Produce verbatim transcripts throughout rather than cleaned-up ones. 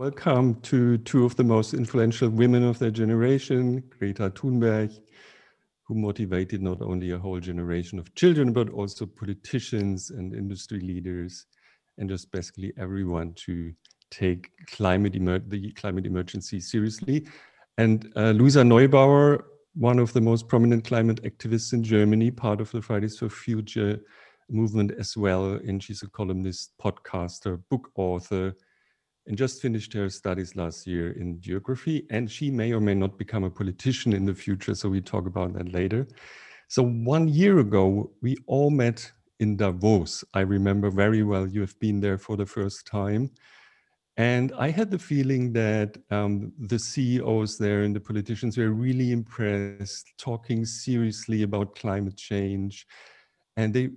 Welcome to two of the most influential women of their generation, Greta Thunberg, who motivated not only a whole generation of children, but also politicians and industry leaders, and just basically everyone to take climate emer- the climate emergency seriously. And uh, Luisa Neubauer, one of the most prominent climate activists in Germany, part of the Fridays for Future movement as well. And she's a columnist, podcaster, book author, and just finished her studies last year in geography. And she may or may not become a politician in the future. So we talk about that later. So one year ago, we all met in Davos. I remember very well, you have been there for the first time. And I had the feeling that um, the C E Os there and the politicians were really impressed, talking seriously about climate change. And they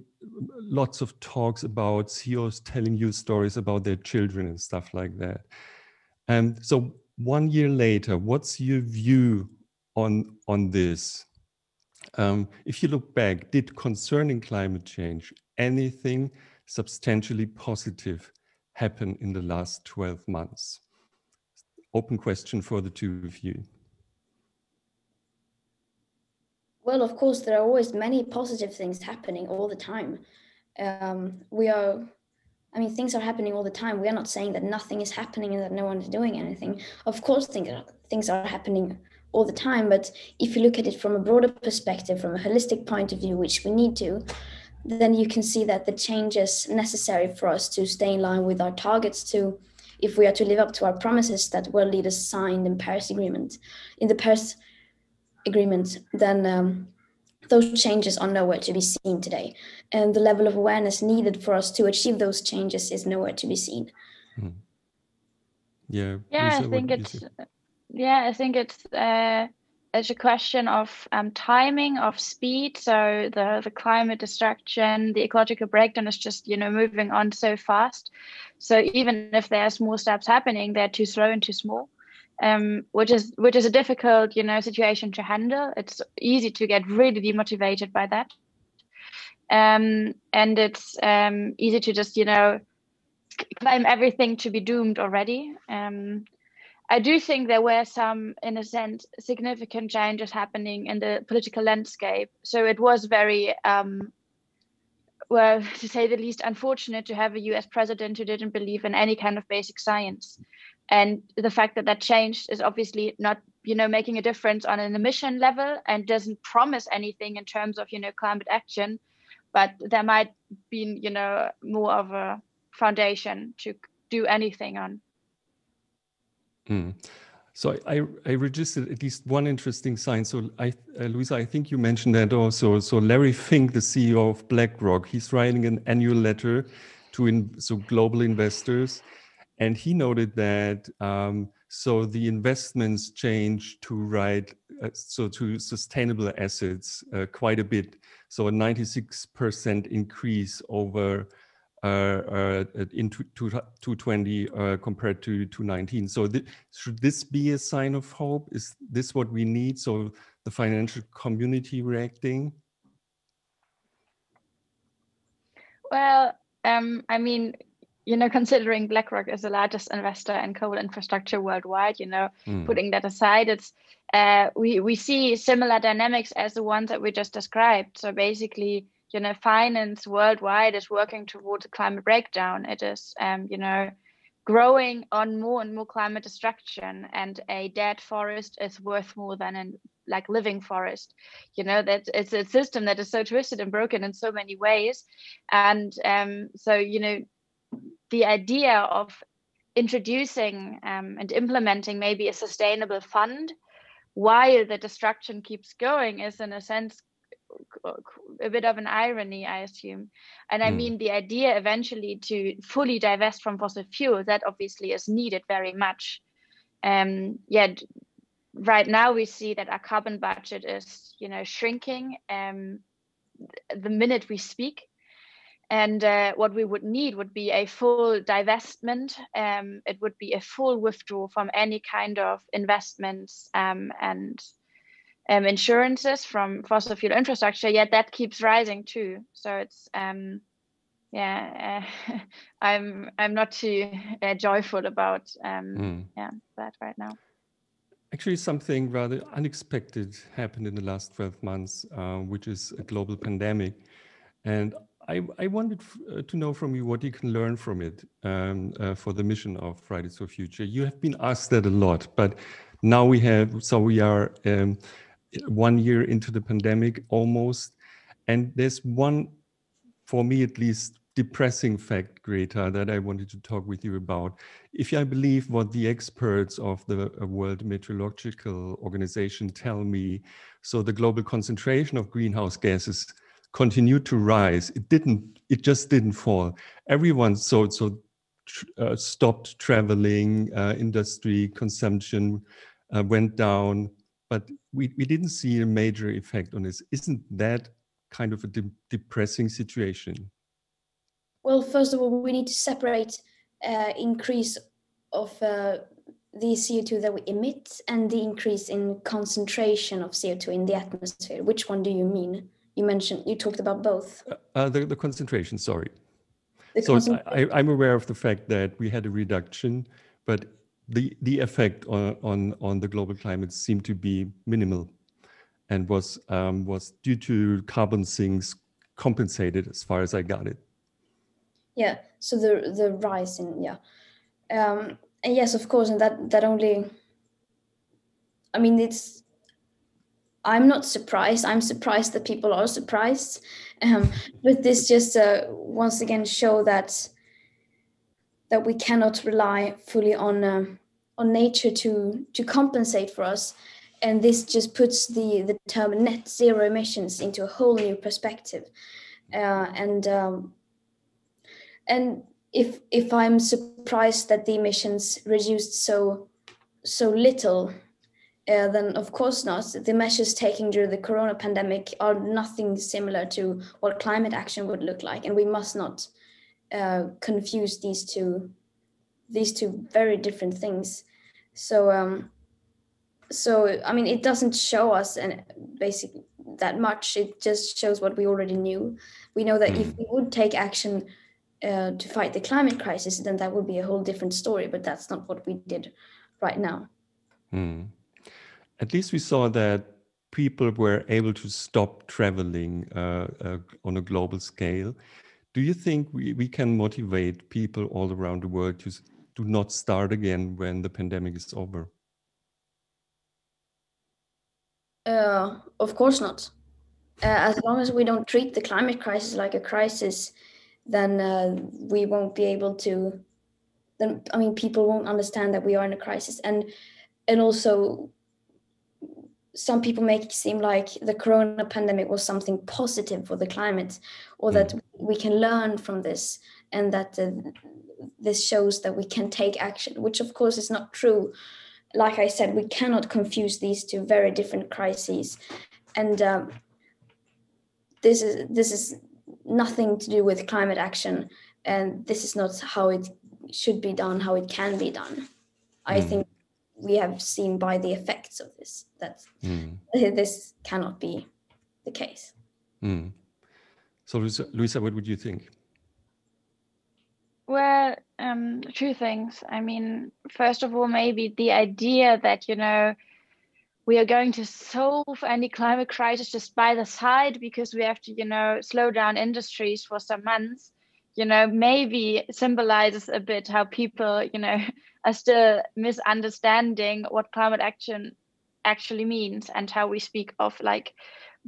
lots of talks about C E Os telling you stories about their children and stuff like that. And so one year later, what's your view on, on this? Um, if you look back, did concerning climate change, anything substantially positive happen in the last twelve months? Open question for the two of you. Well, of course, there are always many positive things happening all the time. Um, we are, I mean, things are happening all the time. We are not saying that nothing is happening and that no one is doing anything. Of course, things are, things are happening all the time. But if you look at it from a broader perspective, from a holistic point of view, which we need to, then you can see that the changes necessary for us to stay in line with our targets to, if we are to live up to our promises that world leaders signed in Paris Agreement, in the Paris Agreement, then um, those changes are nowhere to be seen today. And the level of awareness needed for us to achieve those changes is nowhere to be seen. Hmm. Yeah. Yeah, Lisa, I think it's, yeah, I think it's, uh, it's a question of um, timing, of speed. So the, the climate destruction, the ecological breakdown is just, you know, moving on so fast. So even if there's more steps happening, they're too slow and too small. Um, which is which is a difficult, you know, situation to handle. It's easy to get really demotivated by that, um, and it's um, easy to just, you know, claim everything to be doomed already. Um, I do think there were some, in a sense, significant changes happening in the political landscape. So it was very, um, well, to say the least, unfortunate to have a U S president who didn't believe in any kind of basic science. And the fact that that changed is obviously not, you know, making a difference on an emission level and doesn't promise anything in terms of, you know, climate action. But there might be, you know, more of a foundation to do anything on. Mm. So I, I registered at least one interesting sign. So I, uh, Luisa, I think you mentioned that also. So Larry Fink, the C E O of BlackRock, he's writing an annual letter to in, so global investors. And he noted that um, so the investments change to right uh, so to sustainable assets uh, quite a bit. So a ninety-six percent increase over uh, uh, in two thousand twenty uh, compared to two thousand nineteen. So th- should this be a sign of hope? Is this what we need? So the financial community reacting? Well, um, I mean. You know, considering BlackRock is the largest investor in coal infrastructure worldwide, you know, mm. putting that aside, it's uh, we we see similar dynamics as the ones that we just described. So basically, you know, finance worldwide is working towards a climate breakdown. It is, um, you know, growing on more and more climate destruction, and a dead forest is worth more than an like living forest. You know, that it's a system that is so twisted and broken in so many ways, and um, so you know. The idea of introducing um, and implementing maybe a sustainable fund while the destruction keeps going is, in a sense, a bit of an irony, I assume. And I mm. mean, the idea eventually to fully divest from fossil fuel, that obviously is needed very much. Um, yet right now we see that our carbon budget is, you know, shrinking um, the minute we speak. And uh, what we would need would be a full divestment. Um, it would be a full withdrawal from any kind of investments um, and um, insurances from fossil fuel infrastructure. Yet that keeps rising too. So it's um, yeah, uh, I'm I'm not too uh, joyful about um, mm. yeah that right now. Actually, something rather unexpected happened in the last twelve months, uh, which is a global pandemic, and I, I wanted f to know from you what you can learn from it um, uh, for the mission of Fridays for Future. You have been asked that a lot, but now we have, so we are um, one year into the pandemic almost, and there's one, for me at least, depressing fact, Greta, that I wanted to talk with you about. If I believe what the experts of the World Meteorological Organization tell me, so the global concentration of greenhouse gases continued to rise. It didn't, it just didn't fall. Everyone so, so tr uh, stopped traveling, uh, industry consumption uh, went down, but we, we didn't see a major effect on this. Isn't that kind of a de depressing situation? Well, first of all, we need to separate uh, increase of uh, the C O two that we emit and the increase in concentration of C O two in the atmosphere. Which one do you mean? You mentioned, you talked about both. Uh, the, the concentration, sorry. The so concentration. I, I'm aware of the fact that we had a reduction, but the, the effect on, on, on the global climate seemed to be minimal and was, um, was due to carbon sinks compensated as far as I got it. Yeah, so the the rise in, yeah. Um, and yes, of course, and that, that only, I mean, it's, I'm not surprised. I'm surprised that people are surprised. Um, but this just uh, once again show that that we cannot rely fully on uh, on nature to to compensate for us. And this just puts the, the term net zero emissions into a whole new perspective. Uh, and um, and if if I'm surprised that the emissions reduced so so little, Uh, then of course not. The measures taken during the Corona pandemic are nothing similar to what climate action would look like, and we must not uh, confuse these two, these two very different things. So, um, so I mean, it doesn't show us and basically that much. It just shows what we already knew. We know that if we would take action uh, to fight the climate crisis, then that would be a whole different story. But that's not what we did right now. Mm. At least we saw that people were able to stop traveling uh, uh, on a global scale. Do you think we, we can motivate people all around the world to, to not start again when the pandemic is over? Uh, of course not. Uh, as long as we don't treat the climate crisis like a crisis, then uh, we won't be able to, then, I mean, people won't understand that we are in a crisis. And, and also, some people make it seem like the Corona pandemic was something positive for the climate, or that we can learn from this, and that uh, this shows that we can take action, which of course is not true. Like I said, we cannot confuse these two very different crises. And um, this is this is nothing to do with climate action, and this is not how it should be done, how it can be done. I think we have seen by the effects of this that mm. this cannot be the case. Mm. So, Luisa, what would you think? Well, um, two things. I mean, first of all, maybe the idea that, you know, we are going to solve any climate crisis just by the side because we have to, you know, slow down industries for some months, you know, maybe symbolizes a bit how people, you know, are still misunderstanding what climate action actually means and how we speak of like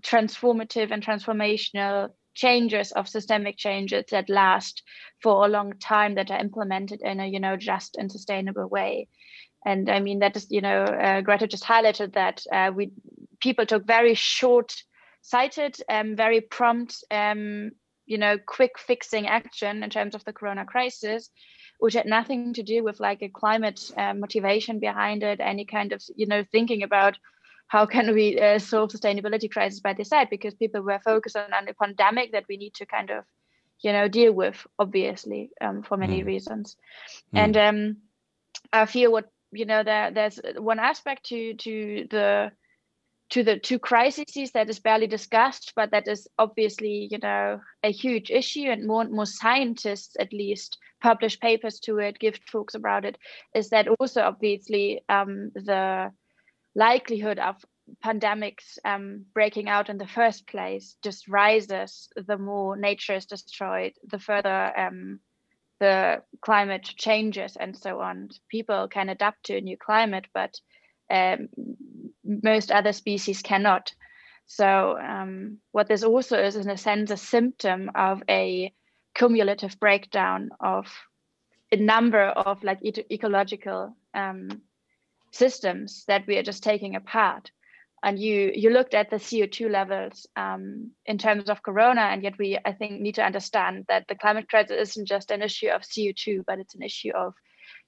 transformative and transformational changes, of systemic changes that last for a long time, that are implemented in a, you know, just and sustainable way. And I mean, that is, you know, uh, Greta just highlighted that uh, we people took very short-sighted and um, very prompt, um, you know, quick fixing action in terms of the Corona crisis, which had nothing to do with like a climate uh, motivation behind it, any kind of, you know, thinking about how can we uh, solve sustainability crisis by the side, because people were focused on, on a pandemic that we need to kind of, you know, deal with, obviously, um, for many mm. reasons. Mm. And um, I feel what, you know, there, there's one aspect to to the to the two crises that is barely discussed, but that is obviously, you know, a huge issue, and more and more scientists at least publish papers to it, give talks about it, is that also obviously um, the likelihood of pandemics um, breaking out in the first place just rises the more nature is destroyed, the further um, the climate changes and so on. People can adapt to a new climate, but um, most other species cannot. So um, what this also is, in a sense, a symptom of a cumulative breakdown of a number of like e- ecological um, systems that we are just taking apart. And you you looked at the C O two levels um, in terms of Corona, and yet we, I think, need to understand that the climate crisis isn't just an issue of C O two, but it's an issue of,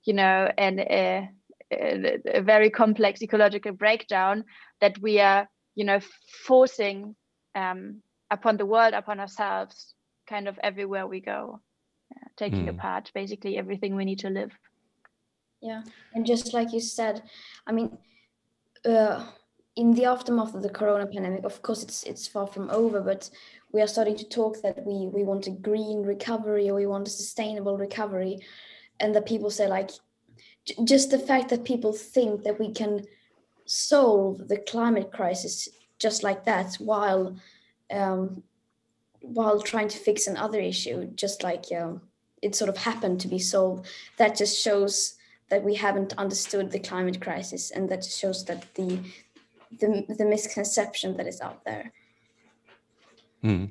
you know, an, a, a, a very complex ecological breakdown that we are, you know, forcing um, upon the world, upon ourselves, kind of everywhere we go, uh, taking mm. apart basically everything we need to live. Yeah, and just like you said, I mean, uh, in the aftermath of the Corona pandemic, of course, it's it's far from over, but we are starting to talk that we, we want a green recovery, or we want a sustainable recovery. And that people say, like, j- just the fact that people think that we can solve the climate crisis just like that, while um, while trying to fix another issue, just like um, it sort of happened to be solved, that just shows that we haven't understood the climate crisis, and that just shows that the The, the misconception that is out there. Mm.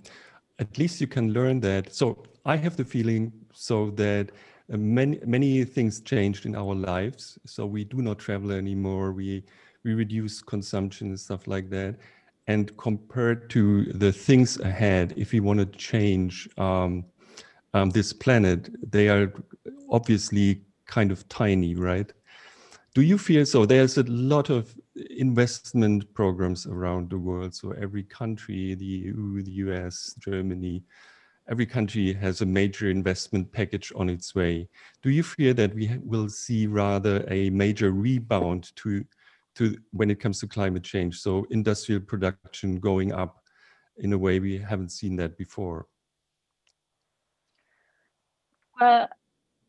At least you can learn that. So I have the feeling so that uh, many many things changed in our lives. So we do not travel anymore. We we reduce consumption and stuff like that. And compared to the things ahead, if we want to change um, um, this planet, they are obviously kind of tiny, right? Do you feel so? There's a lot of investment programs around the world. So every country, the E U, the U S, Germany, every country has a major investment package on its way. Do you fear that we will see rather a major rebound to, to when it comes to climate change? So industrial production going up in a way we haven't seen that before. Well,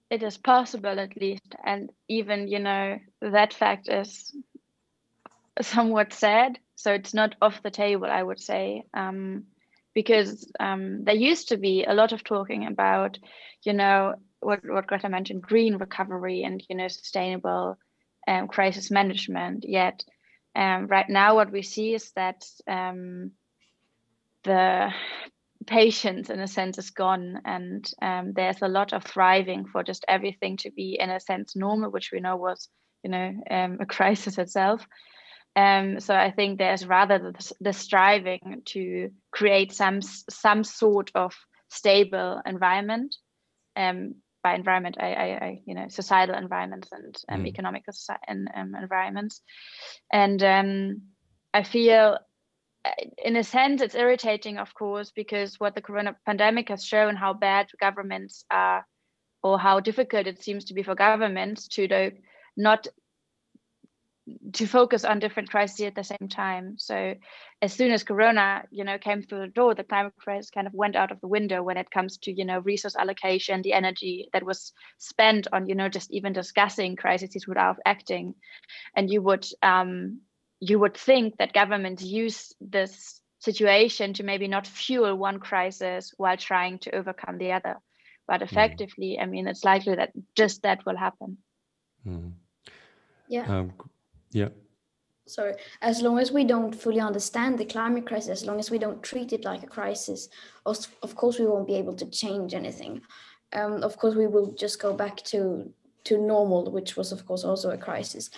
it is possible, at least. And even, you know, that fact is somewhat sad. So it's not off the table, I would say, um, because um, there used to be a lot of talking about, you know, what, what Greta mentioned, green recovery and, you know, sustainable um, crisis management. Yet um, right now what we see is that um, the patience, in a sense, is gone, and um, there's a lot of thriving for just everything to be, in a sense, normal, which we know was, you know, um, a crisis itself. Um, so I think there's rather the, the striving to create some some sort of stable environment. Um, by environment, I, I, I you know, societal environments and um, mm. economic and, um, environments. And um, I feel, in a sense, it's irritating, of course, because what the Corona pandemic has shown, how bad governments are, or how difficult it seems to be for governments to do, not to focus on different crises at the same time. So as soon as Corona, you know, came through the door, the climate crisis kind of went out of the window when it comes to, you know, resource allocation, the energy that was spent on, you know, just even discussing crises without acting. And you would, um, you would think that governments use this situation to maybe not fuel one crisis while trying to overcome the other. But effectively, I mean, it's likely that just that will happen. Mm. Yeah. Um, yeah. Sorry. As long as we don't fully understand the climate crisis, as long as we don't treat it like a crisis, of course, we won't be able to change anything. Um, of course, we will just go back to, to normal, which was, of course, also a crisis.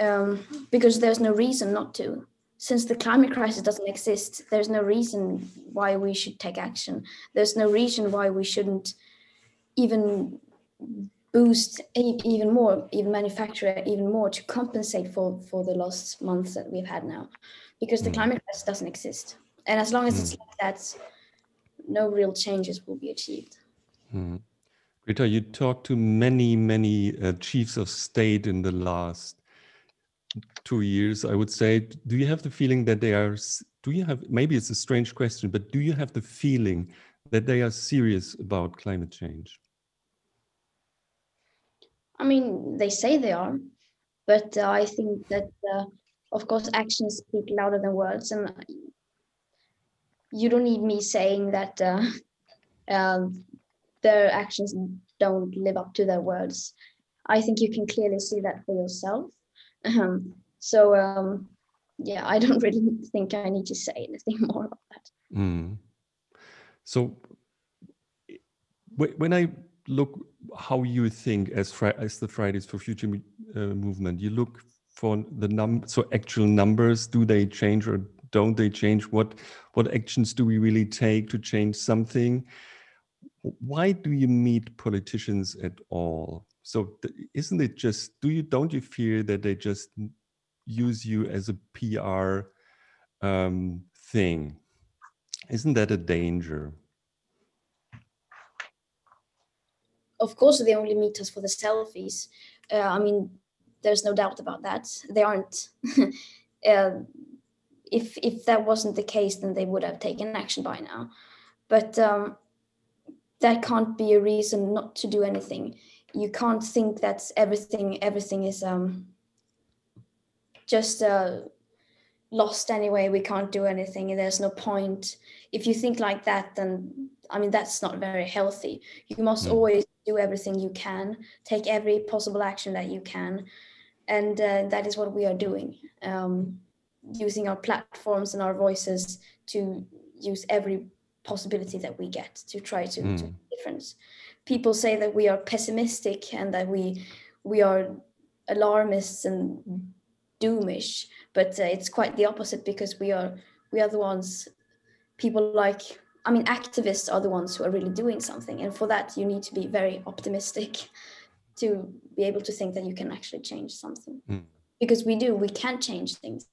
Um, because there's no reason not to. Since the climate crisis doesn't exist, there's no reason why we should take action. There's no reason why we shouldn't even boost even more, even manufacture even more to compensate for, for the last months that we've had now. Because the climate crisis doesn't exist. And as long as it's like that, no real changes will be achieved. Mm. Greta, you talked to many, many uh, chiefs of state in the last two years, I would say, do you have the feeling that they are, do you have, maybe it's a strange question, but do you have the feeling that they are serious about climate change? I mean, they say they are, but uh, I think that, uh, of course, actions speak louder than words. And you don't need me saying that uh, uh, their actions don't live up to their words. I think you can clearly see that for yourself. Um, so, um, yeah, I don't really think I need to say anything more about that. Mm. So when I look how you think as, as the Fridays for Future uh, movement, you look for the num so actual numbers, do they change or don't they change? What, what actions do we really take to change something? Why do you meet politicians at all? So isn't it just, do you, don't you fear that they just use you as a P R um, thing? Isn't that a danger? Of course, they only meet us for the selfies. Uh, I mean, there's no doubt about that. They aren't. uh, if if that wasn't the case, then they would have taken action by now. But um, that can't be a reason not to do anything. You can't think that everything everything is um, just uh, lost anyway. We can't do anything. There's no point. If you think like that, then I mean, that's not very healthy. You must no. always do everything you can, take every possible action that you can. And uh, that is what we are doing, um, using our platforms and our voices to use every possibility that we get to try to, mm. to make a difference. People say that we are pessimistic and that we we are alarmists and doomish, but uh, it's quite the opposite, because we are we are the ones, people like, I mean, activists are the ones who are really doing something. And for that, you need to be very optimistic to be able to think that you can actually change something. Mm. Because we do, we can change things.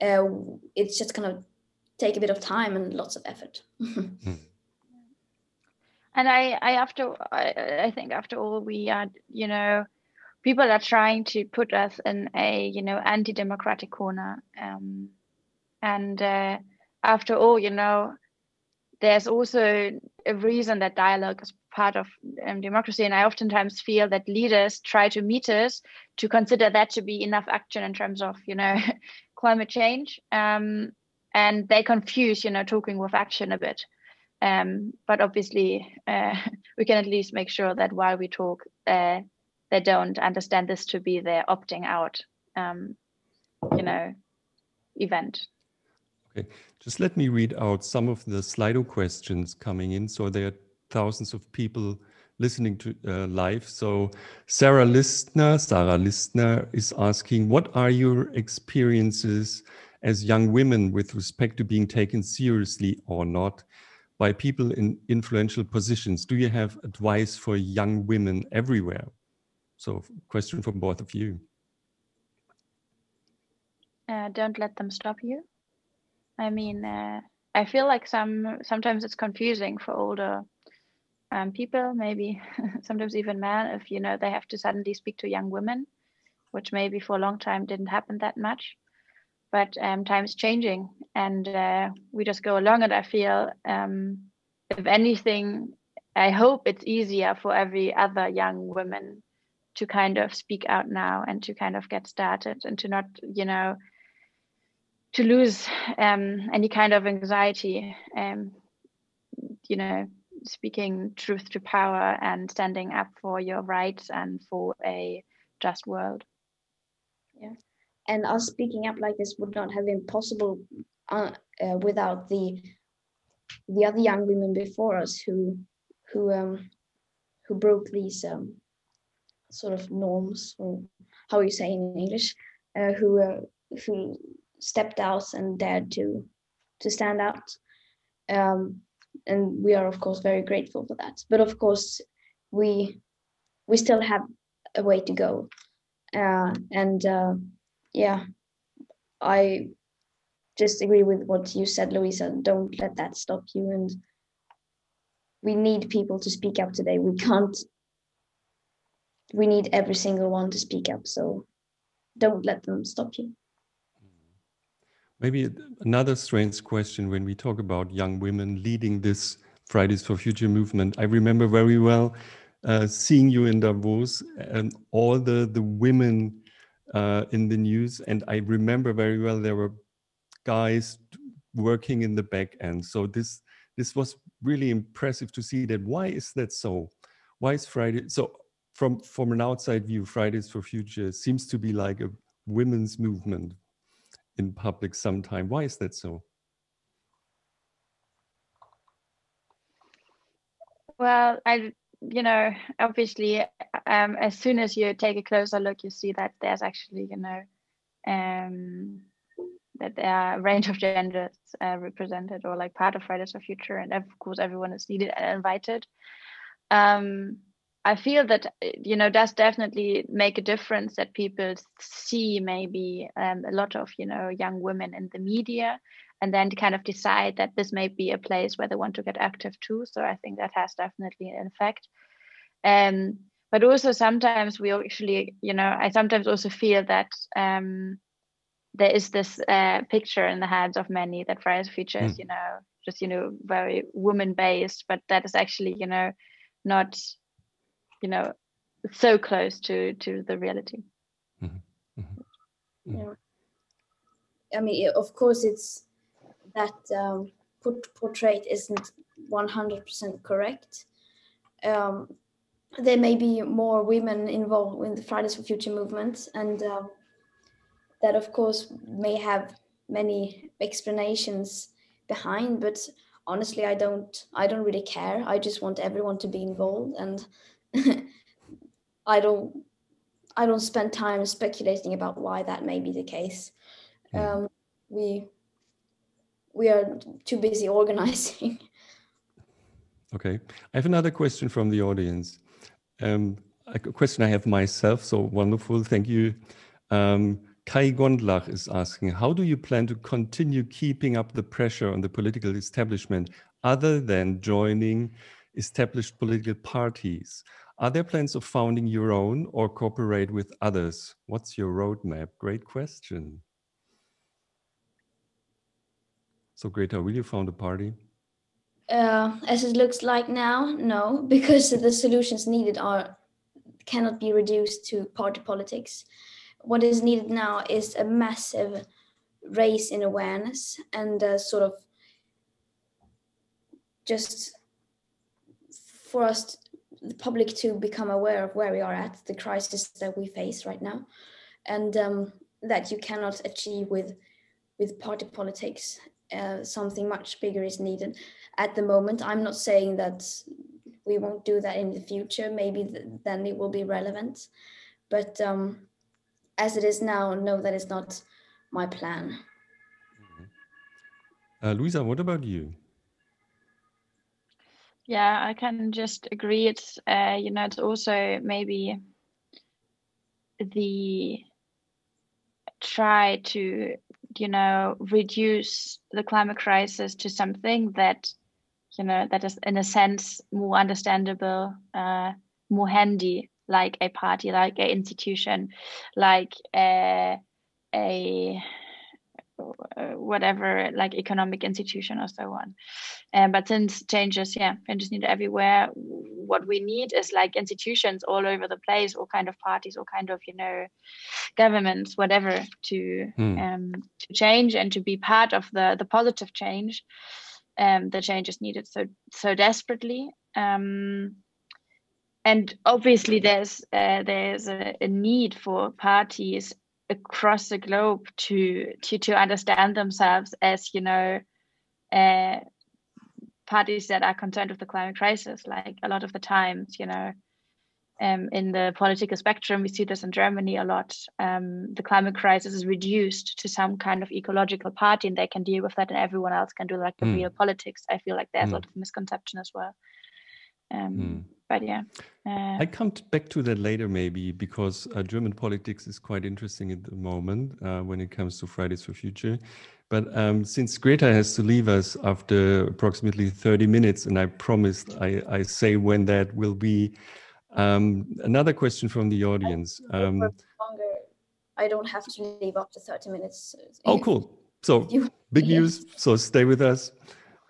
Uh, it's just going to take a bit of time and lots of effort. Mm. And I, I after, I, I think after all, we are, you know, people are trying to put us in a, you know, anti-democratic corner. Um, and uh, after all, you know, there's also a reason that dialogue is part of um, democracy. And I oftentimes feel that leaders try to meet us to consider that to be enough action in terms of, you know, climate change. Um, and they confuse, you know, talking with action a bit. Um, but obviously, uh, we can at least make sure that while we talk, uh, they don't understand this to be their opting out, um, you know, event. Okay, just let me read out some of the Slido questions coming in. So there are thousands of people listening to uh, live. So Sarah Listner, Sarah Listner is asking, what are your experiences as young women with respect to being taken seriously or not by people in influential positions? Do you have advice for young women everywhere? So question from both of you. Uh, don't let them stop you. I mean, uh, I feel like some sometimes it's confusing for older um, people, maybe sometimes even men, if, you know, they have to suddenly speak to young women, which maybe for a long time didn't happen that much. But um, time's changing, and uh, we just go along. And I feel, um, if anything, I hope it's easier for every other young woman to kind of speak out now and to kind of get started and to not, you know, to lose um, any kind of anxiety, um, you know, speaking truth to power and standing up for your rights and for a just world. Yeah. And us speaking up like this would not have been possible uh, uh, without the the other young women before us who who um, who broke these um, sort of norms, or how you say in English, uh, who uh, who stepped out and dared to to stand out. Um, and we are of course very grateful for that. But of course we we still have a way to go, uh, and. Uh, Yeah, I just agree with what you said, Luisa. Don't let that stop you. And we need people to speak up today. We can't, we need every single one to speak up. So don't let them stop you. Maybe another strange question when we talk about young women leading this Fridays for Future movement. I remember very well uh, seeing you in Davos and all the, the women uh, in the news. And I remember very well there were guys working in the back end. So this this was really impressive to see that. Why is that so? Why is Friday? So from, from an outside view, Fridays for Future seems to be like a women's movement in public sometime. Why is that so? Well, I, you know, obviously, um, as soon as you take a closer look, you see that there's actually, you know, um, that there are a range of genders uh, represented or like part of Fridays for Future. And of course, everyone is needed and invited. Um, I feel that, you know, does definitely make a difference that people see maybe um, a lot of, you know, young women in the media, and then kind of decide that this may be a place where they want to get active too. So I think that has definitely an effect. Um, but also sometimes we actually, you know, I sometimes also feel that um, there is this uh, picture in the heads of many that Fridays for Future is, mm. you know, just, you know, very woman-based, but that is actually, you know, not... you know, so close to, to the reality. Mm-hmm. Mm-hmm. Yeah. I mean, of course, it's that um, portrait isn't one hundred percent correct. Um, there may be more women involved in the Fridays for Future movement, and uh, that, of course, may have many explanations behind, but honestly, I don't, I don't really care. I just want everyone to be involved, and I don't I don't spend time speculating about why that may be the case. Um, we we are too busy organizing. Okay, I have another question from the audience. Um, a question I have myself, so wonderful, thank you. Um, Kai Gondlach is asking, how do you plan to continue keeping up the pressure on the political establishment other than joining established political parties? Are there plans of founding your own or cooperate with others? What's your roadmap? Great question. So Greta, will you found a party? Uh, as it looks like now, no, because the solutions needed are cannot be reduced to party politics. What is needed now is a massive raise in awareness and a sort of just for us, the public, to become aware of where we are at, the crisis that we face right now, and um, that you cannot achieve with with party politics. Uh, something much bigger is needed at the moment. I'm not saying that we won't do that in the future. Maybe th then it will be relevant. But um, as it is now, no, that is not my plan. Uh, Luisa, what about you? Yeah, I can just agree. It's, uh, you know, it's also maybe the try to, you know, reduce the climate crisis to something that, you know, that is in a sense more understandable, uh, more handy, like a party, like an institution, like a, a whatever, like economic institution or so on. Um, but since changes, yeah, changes needed everywhere. What we need is like institutions all over the place, all kind of parties, all kind of, you know, governments, whatever, to mm. um, to change and to be part of the the positive change. Um, the change is needed so so desperately. Um, and obviously, there's uh, there's a, a need for parties across the globe to to to understand themselves as, you know, uh, parties that are concerned with the climate crisis. Like a lot of the times, you know, um, in the political spectrum, we see this in Germany a lot. Um, the climate crisis is reduced to some kind of ecological party, and they can deal with that, and everyone else can do like the mm. real politics. I feel like there's mm. a lot of misconception as well. Um, mm. But yeah, uh, I come back to that later, maybe, because uh, German politics is quite interesting at the moment uh, when it comes to Fridays for Future. But um, since Greta has to leave us after approximately thirty minutes, and I promised I, I say when that will be. Um, another question from the audience. Um, longer I don't have to leave after thirty minutes. Oh, cool. So big news. So stay with us.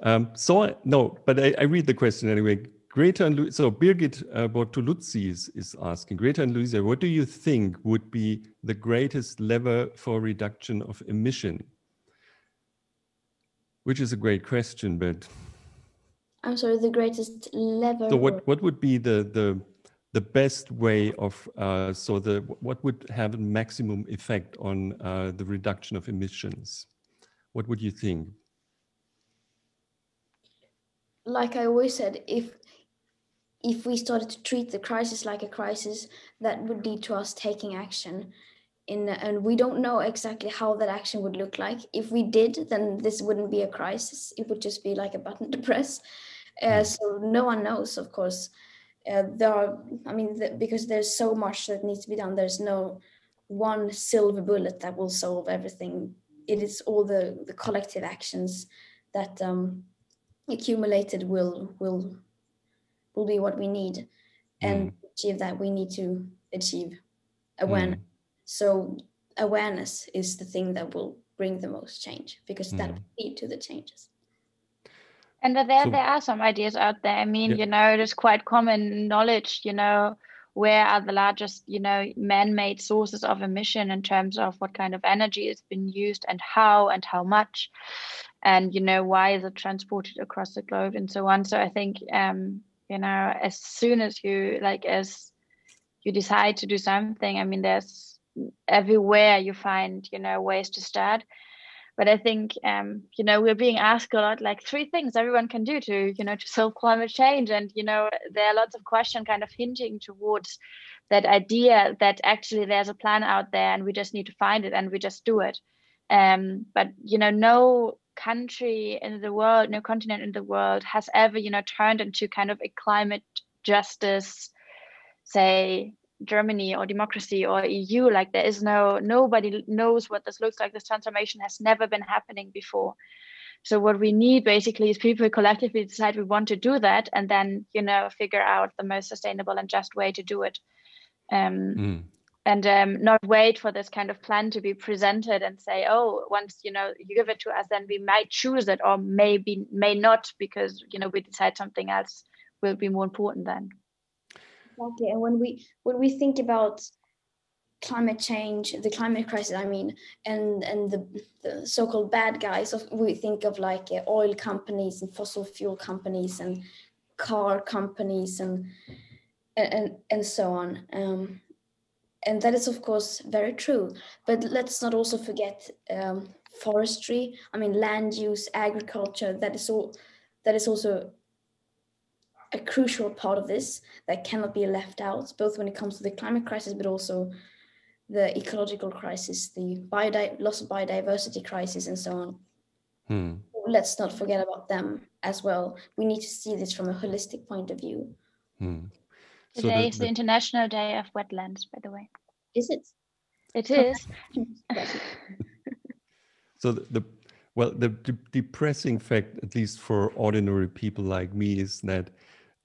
Um, so I, no, but I, I read the question anyway. Greta and Lu so Birgit uh, Bortoluzzi is, is asking, Greta and Luisa, what do you think would be the greatest lever for reduction of emission? Which is a great question, but I'm sorry, the greatest lever. So what, what would be the the the best way of uh, so the what would have a maximum effect on uh, the reduction of emissions? What would you think? Like I always said, if if we started to treat the crisis like a crisis, that would lead to us taking action. In, and we don't know exactly how that action would look like. If we did, then this wouldn't be a crisis. It would just be like a button to press. Uh, so no one knows, of course. Uh, there are, I mean, the, because there's so much that needs to be done. There's no one silver bullet that will solve everything. It is all the, the collective actions that um, accumulated will will will be what we need, and mm. achieve that we need to achieve awareness. Mm. So awareness is the thing that will bring the most change, because that mm. will lead to the changes. And there, so, there are some ideas out there. I mean, yeah. you know, it is quite common knowledge, you know, where are the largest, you know, man-made sources of emission in terms of what kind of energy has been used and how and how much, and, you know, why is it transported across the globe and so on. So I think, um, you know, as soon as you, like, as you decide to do something, I mean, there's, everywhere you find, you know, ways to start. But I think, um, you know, we're being asked a lot, like three things everyone can do to, you know, to solve climate change. And, you know, there are lots of questions kind of hinting towards that idea that actually there's a plan out there and we just need to find it and we just do it. Um, but, you know, no country in the world, no continent in the world has ever, you know, turned into kind of a climate justice, say, Germany or democracy or E U. Like there is no, nobody knows what this looks like. This transformation has never been happening before. So what we need basically is people collectively decide we want to do that, and then, you know, figure out the most sustainable and just way to do it. Um, mm. And um, not wait for this kind of plan to be presented and say, oh, once, you know, you give it to us, then we might choose it or maybe may not, because, you know, we decide something else will be more important then. Exactly, and when we when we think about climate change, the climate crisis, I mean, and and the, the so-called bad guys, of, we think of like uh, oil companies and fossil fuel companies and car companies and and and so on. Um, and that is, of course, very true. But let's not also forget um, forestry. I mean, land use, agriculture. That is all. That is also a crucial part of this that cannot be left out, both when it comes to the climate crisis, but also the ecological crisis, the biodi loss of biodiversity crisis, and so on. Hmm. Let's not forget about them as well. We need to see this from a holistic point of view. Hmm. So Today the, is the, the International Day of Wetlands, by the way. Is it? It is. So the, the well, the de depressing fact, at least for ordinary people like me, is that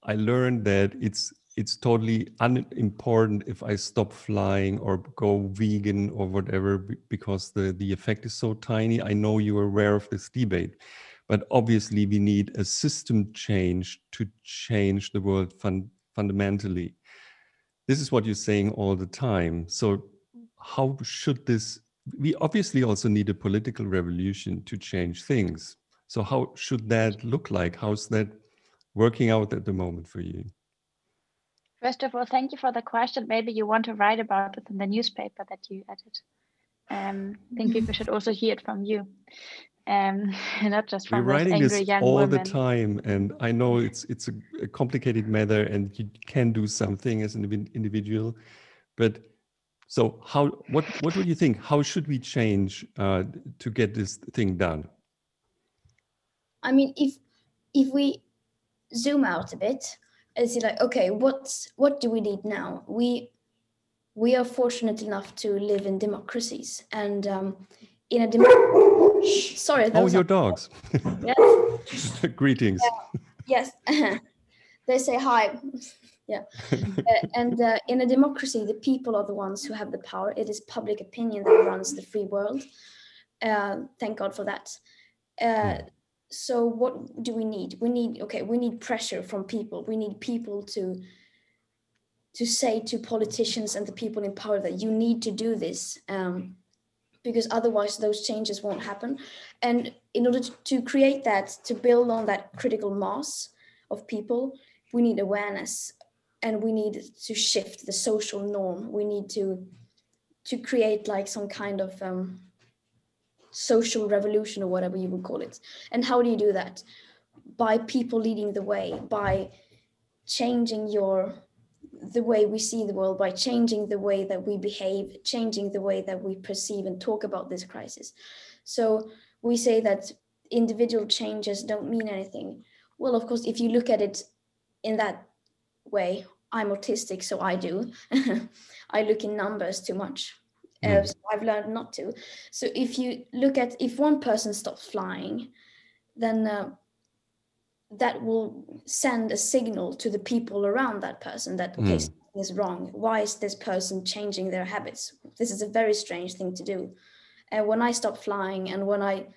I learned that it's it's totally unimportant if I stop flying or go vegan or whatever, because the, the effect is so tiny. I know you're aware of this debate, but obviously we need a system change to change the world fun fundamentally. This is what you're saying all the time. So how should this, we obviously also need a political revolution to change things. So how should that look like? How's that working out at the moment for you? First of all, thank you for the question. Maybe you want to write about it in the newspaper that you edit. Um, I think people should also hear it from you, um, not just from this angry this young woman. We're writing this all the time, and I know it's it's a, a complicated matter, and you can do something as an individual. But so how? What what would you think? How should we change uh, to get this thing done? I mean, if if we zoom out a bit and see, like, okay, what's what do we need now? We we are fortunate enough to live in democracies, and um, in a democracy. Sorry, that oh, was your dogs. Yes. Greetings. Yeah. Yes, they say hi. Yeah. uh, and uh, in a democracy, the people are the ones who have the power. It is public opinion that runs the free world. Uh, thank God for that. Uh, so what do we need? We need, okay, we need pressure from people. We need people to, to say to politicians and the people in power that you need to do this, um, because otherwise those changes won't happen. And in order to, to create that, to build on that critical mass of people, we need awareness. And we need to shift the social norm. We need to to create like some kind of um, social revolution or whatever you would call it. And how do you do that? By people leading the way, by changing your the way we see the world, by changing the way that we behave, changing the way that we perceive and talk about this crisis. So we say that individual changes don't mean anything. Well, of course, if you look at it in that way, I'm autistic, so I do. I look in numbers too much. Uh, so I've learned not to. So if you look at, if one person stops flying, then uh, that will send a signal to the people around that person that, okay, mm. something is wrong. Why is this person changing their habits? This is a very strange thing to do. And uh, when I stopped flying and when I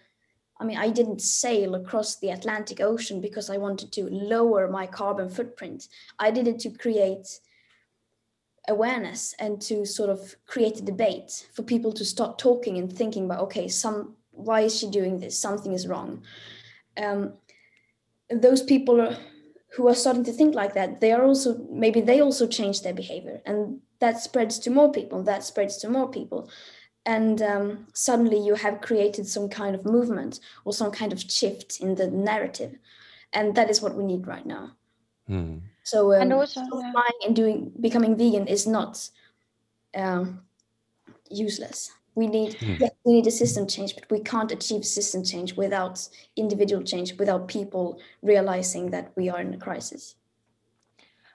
I mean, I didn't sail across the Atlantic Ocean because I wanted to lower my carbon footprint. I did it to create awareness and to sort of create a debate for people to start talking and thinking about, okay, some why is she doing this? Something is wrong. Um, those people are, who are starting to think like that, they are also, maybe they also change their behavior, and that spreads to more people, that spreads to more people. And um, suddenly you have created some kind of movement or some kind of shift in the narrative. And that is what we need right now. Mm. So um, and also, yeah. buying and doing, becoming vegan is not um, useless. We need, mm. yes, we need a system change, but we can't achieve system change without individual change, without people realizing that we are in a crisis.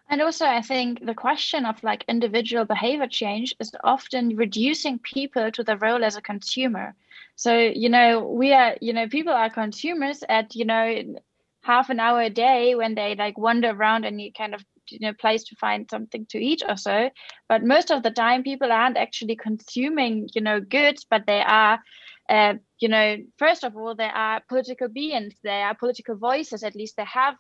And also, I think the question of like individual behavior change is often reducing people to their role as a consumer. So, you know, we are, you know, people are consumers at, you know, half an hour a day when they like wander around and you kind of, you know, place to find something to eat or so. But most of the time, people aren't actually consuming, you know, goods, but they are, uh, you know, first of all, they are political beings, they are political voices, at least they have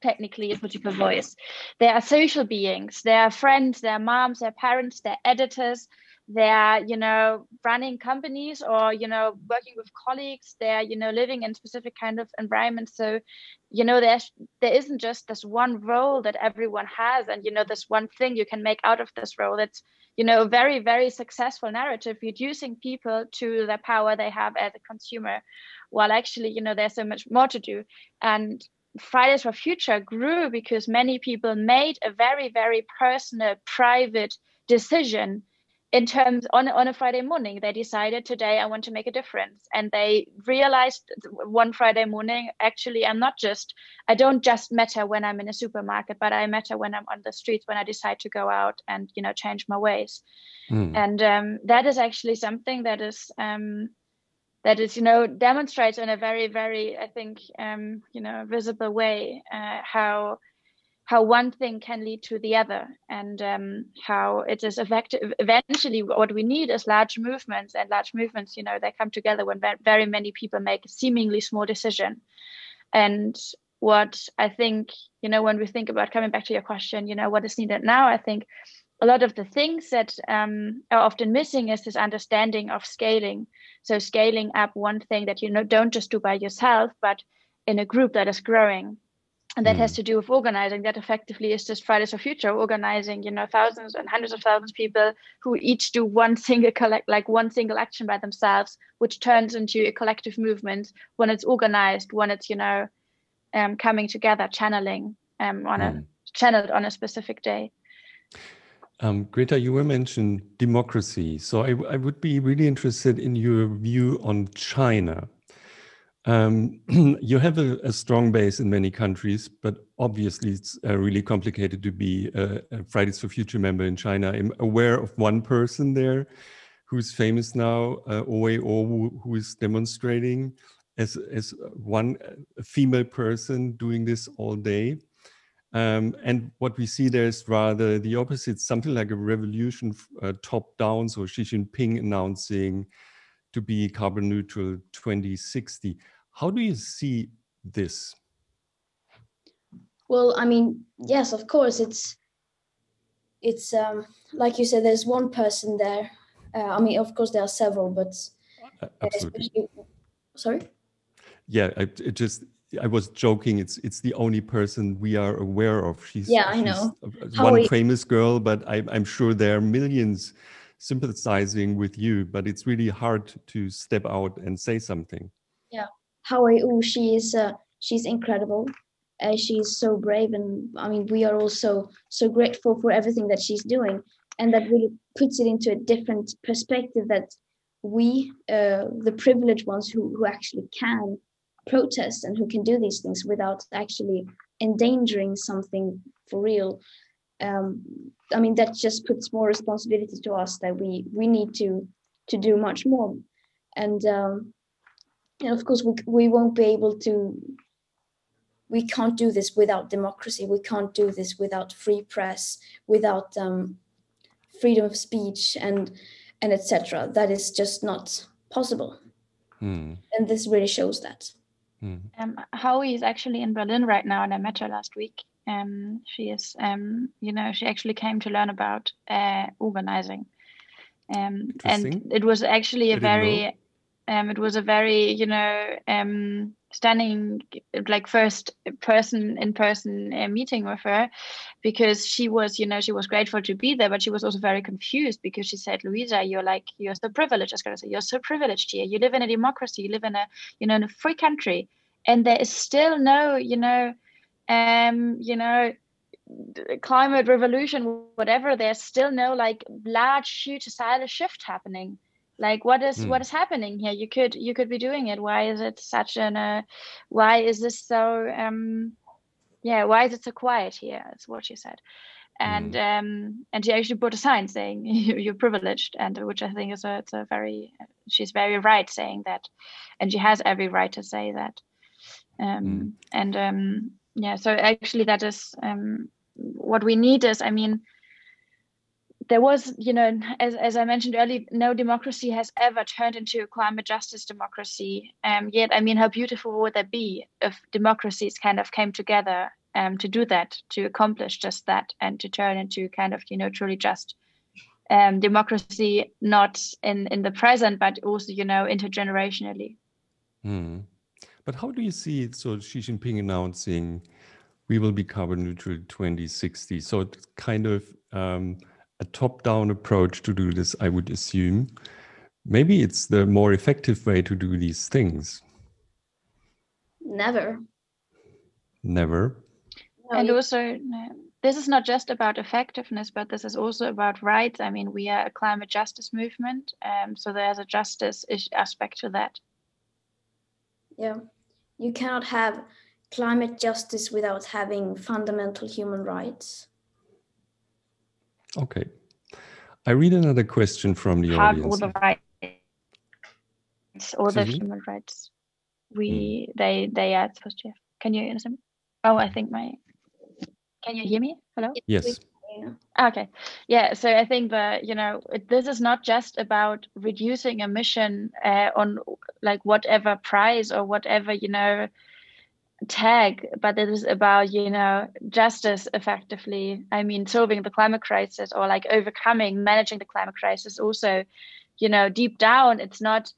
technically a political voice. They are social beings, they are friends, they are moms, they are parents, they are editors, they are, you know, running companies or, you know, working with colleagues, they are, you know, living in specific kind of environments. So, you know, there there isn't just this one role that everyone has and, you know, this one thing you can make out of this role. That's, you know, a very, very successful narrative, reducing people to the power they have as a consumer, while actually, you know, there's so much more to do. And Fridays for Future grew because many people made a very, very personal, private decision in terms on, on a Friday morning. They decided, today I want to make a difference. And they realized one Friday morning, actually, I'm not just, I don't just matter when I'm in a supermarket, but I matter when I'm on the streets, when I decide to go out and, you know, change my ways. Mm. And um, that is actually something that is, um, that is, you know, demonstrates in a very, very, I think, um, you know, visible way uh, how how one thing can lead to the other, and um, how it is effective. Eventually, what we need is large movements, and large movements, you know, they come together when very many people make a seemingly small decision. And what I think, you know, when we think about, coming back to your question, you know, what is needed now, I think a lot of the things that um, are often missing is this understanding of scaling. So scaling up one thing that you know don't just do by yourself, but in a group that is growing. And that mm. has to do with organizing. That effectively is just Fridays for Future, organizing, you know, thousands and hundreds of thousands of people who each do one single collect, like one single action by themselves, which turns into a collective movement when it's organized, when it's, you know, um, coming together, channeling um, on mm. a channeled on a specific day. Um, Greta, you were mentioned democracy, so I, I would be really interested in your view on China. Um, you have a, a strong base in many countries, but obviously it's uh, really complicated to be a, a Fridays for Future member in China. I'm aware of one person there who's famous now, uh, Owe Owu, who is demonstrating as, as one female person doing this all day. Um, and what we see there is rather the opposite, something like a revolution uh, top down. So Xi Jinping announcing to be carbon neutral twenty sixty. How do you see this? Well, I mean, yes, of course, it's it's um, like you said, there's one person there. Uh, I mean, of course, there are several, but uh, absolutely. Sorry. Yeah, I, it just. I was joking. It's it's the only person we are aware of. She's yeah, I know she's one famous girl, but I, I'm sure there are millions sympathizing with you. But it's really hard to step out and say something. Yeah, Hawaii U. She is uh, she's incredible. Uh, she's so brave, and I mean, we are all so so grateful for everything that she's doing, and that really puts it into a different perspective. That we, uh, the privileged ones who who actually can protest and who can do these things without actually endangering something for real. Um, I mean, that just puts more responsibility to us that we we need to to do much more. And um, and of course, we we won't be able to. We can't do this without democracy. We can't do this without free press, without um, freedom of speech, and and et cetera. That is just not possible. Hmm. And this really shows that. Mm-hmm. Um, Howie is actually in Berlin right now, and I met her last week. Um, she is, um, you know, she actually came to learn about uh, organizing, um, and it was actually a I very, um, it was a very, you know, um, stunning, like first person in person uh, meeting with her, because she was, you know, she was grateful to be there, but she was also very confused, because she said, Luisa, you're like, you're so privileged, as Greta said, you're so privileged here. You live in a democracy, you live in a, you know, in a free country, and there is still no, you know, um, you know, climate revolution, whatever. There's still no like large, huge societal shift happening. Like what is mm. what is happening here? You could you could be doing it. Why is it such an? Uh, why is this so? Um, yeah, why is it so quiet here? That's what she said, and mm. um, and she actually put a sign saying you're privileged, and which I think is a, it's a very she's very right saying that, and she has every right to say that, um, mm. and um, yeah. So actually, that is um, what we need is I mean. There was, you know, as, as I mentioned earlier, no democracy has ever turned into a climate justice democracy. Um, yet, I mean, how beautiful would that be if democracies kind of came together um, to do that, to accomplish just that, and to turn into kind of, you know, truly just um, democracy, not in, in the present, but also, you know, intergenerationally. Mm. But how do you see it? So Xi Jinping announcing we will be carbon neutral twenty sixty. So it's kind of... Um, a top-down approach to do this, I would assume. Maybe it's the more effective way to do these things. Never. Never. And also, this is not just about effectiveness, but this is also about rights. I mean, we are a climate justice movement, um, so there's a justice aspect to that. Yeah, you cannot have climate justice without having fundamental human rights. Okay, I read another question from the have audience. All the rights, all the human rights. We, mm. they, they are supposed to have. Can you understand me? Oh, I think my. Can you hear me? Hello. Yes. Okay. Yeah. So I think that you know this is not just about reducing emission uh, on like whatever price or whatever you know. Tag, but it is about you know justice effectively. I mean, solving the climate crisis or like overcoming, managing the climate crisis. Also, you know, deep down, it's not,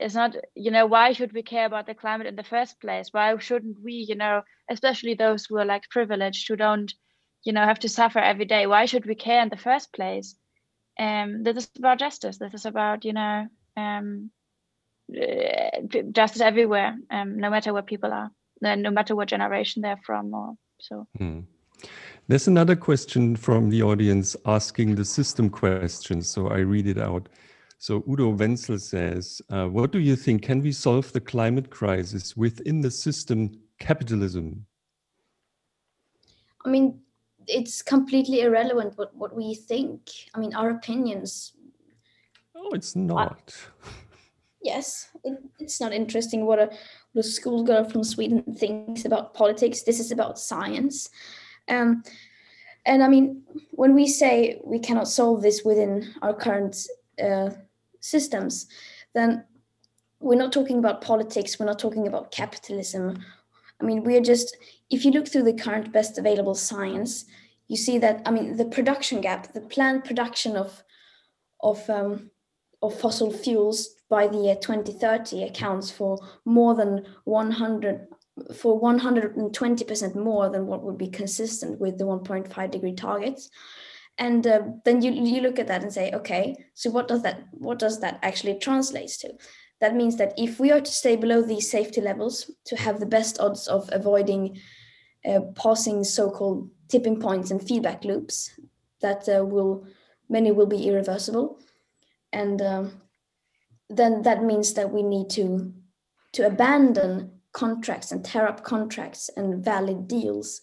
it's not. You know, why should we care about the climate in the first place? Why shouldn't we, you know, especially those who are like privileged, who don't, you know, have to suffer every day? Why should we care in the first place? Um, this is about justice. This is about you know, um, justice everywhere, um, no matter where people are. No matter what generation they're from, or so. Hmm. There's another question from the audience asking the system question. So I read it out. So Udo Wenzel says, uh, what do you think? Can we solve the climate crisis within the system capitalism? I mean, it's completely irrelevant what, what we think. I mean, our opinions. No, it's not. I Yes, it, it's not interesting what a, what a schoolgirl from Sweden thinks about politics. This is about science. Um, and I mean, when we say we cannot solve this within our current uh, systems, then we're not talking about politics, we're not talking about capitalism. I mean, we're just, if you look through the current best available science, you see that, I mean, the production gap, the planned production of of um, of fossil fuels by the year twenty thirty accounts for more than one hundred, for one hundred twenty percent more than what would be consistent with the one point five degree targets. And uh, then you, you look at that and say, okay, so what does that, what does that actually translate to? That means that if we are to stay below these safety levels to have the best odds of avoiding uh, passing so-called tipping points and feedback loops that uh, will, many will be irreversible. And um, then that means that we need to, to abandon contracts and tear up contracts and valid deals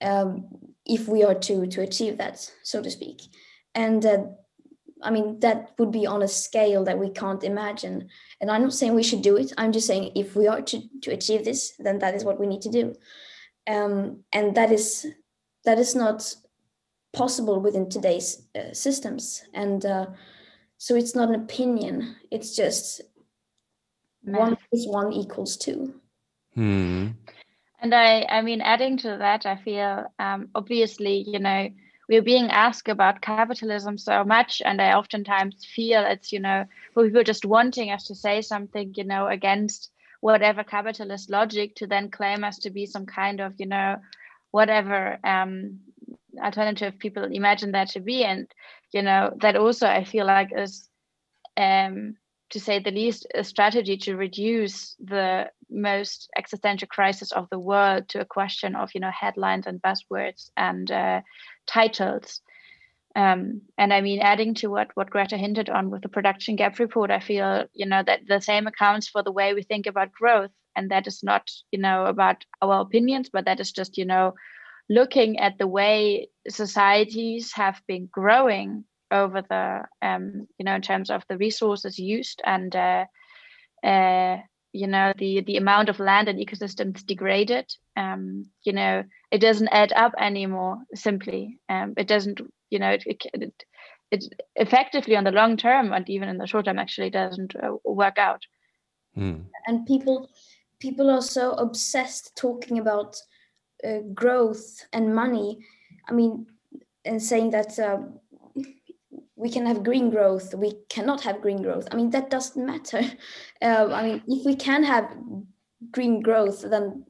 um, if we are to, to achieve that, so to speak. And uh, I mean, that would be on a scale that we can't imagine. And I'm not saying we should do it. I'm just saying if we are to, to achieve this, then that is what we need to do. Um, and that is that is not possible within today's uh, systems. And uh, so it's not an opinion. It's just one plus one equals two. Hmm. And I, I mean, adding to that, I feel um, obviously, you know, we're being asked about capitalism so much, and I oftentimes feel it's, you know, for people just wanting us to say something, you know, against whatever capitalist logic to then claim us to be some kind of, you know, whatever um, alternative people imagine that to be. And, you know, that also I feel like is, um, to say the least, a strategy to reduce the most existential crisis of the world to a question of, you know, headlines and buzzwords and uh, titles. Um, and I mean, adding to what, what Greta hinted on with the production gap report, I feel, you know, that the same accounts for the way we think about growth. And that is not, you know, about our opinions, but that is just, you know, looking at the way societies have been growing over the, um, you know, in terms of the resources used and, uh, uh, you know, the, the amount of land and ecosystems degraded, um, you know, it doesn't add up anymore, simply. Um, it doesn't, you know, it, it, it effectively on the long term and even in the short term actually doesn't uh, work out. Mm. And people, people are so obsessed talking about uh, growth and money. I mean, and saying that, uh, we can have green growth, we cannot have green growth. I mean, that doesn't matter. Uh, I mean, if we can have green growth, then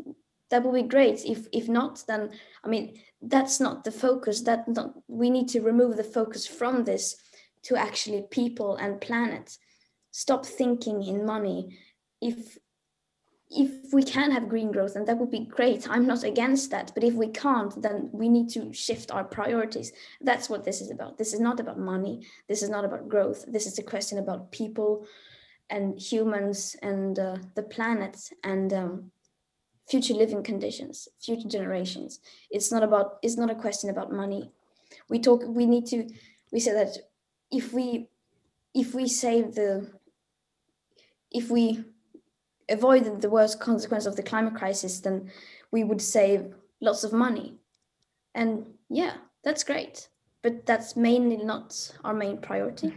that will be great. If if not, then, I mean, that's not the focus. That not, we need to remove the focus from this to actually people and planet. Stop thinking in money. If, if we can have green growth, then that would be great. I'm not against that. But if we can't, then we need to shift our priorities. That's what this is about. This is not about money. This is not about growth. This is a question about people and humans and uh, the planet and um, future living conditions, future generations. It's not about, it's not a question about money. We talk, we need to, we say that if we, if we save the, if we, avoided the worst consequence of the climate crisis, then we would save lots of money. And yeah, that's great. But that's mainly not our main priority.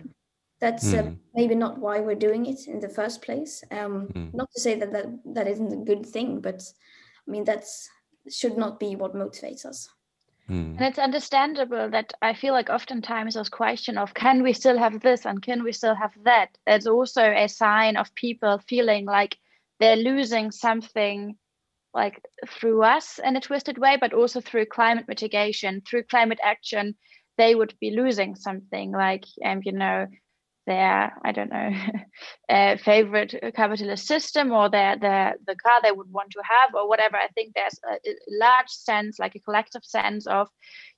That's mm. uh, maybe not why we're doing it in the first place. Um, mm. Not to say that, that that isn't a good thing, but I mean, that's should not be what motivates us. Mm. And it's understandable that I feel like oftentimes this question of can we still have this and can we still have that? It's also a sign of people feeling like they're losing something like through us in a twisted way, but also through climate mitigation, through climate action, they would be losing something like, um, you know, their, I don't know, uh, favorite capitalist system or their, their, the car they would want to have or whatever. I think there's a large sense, like a collective sense of,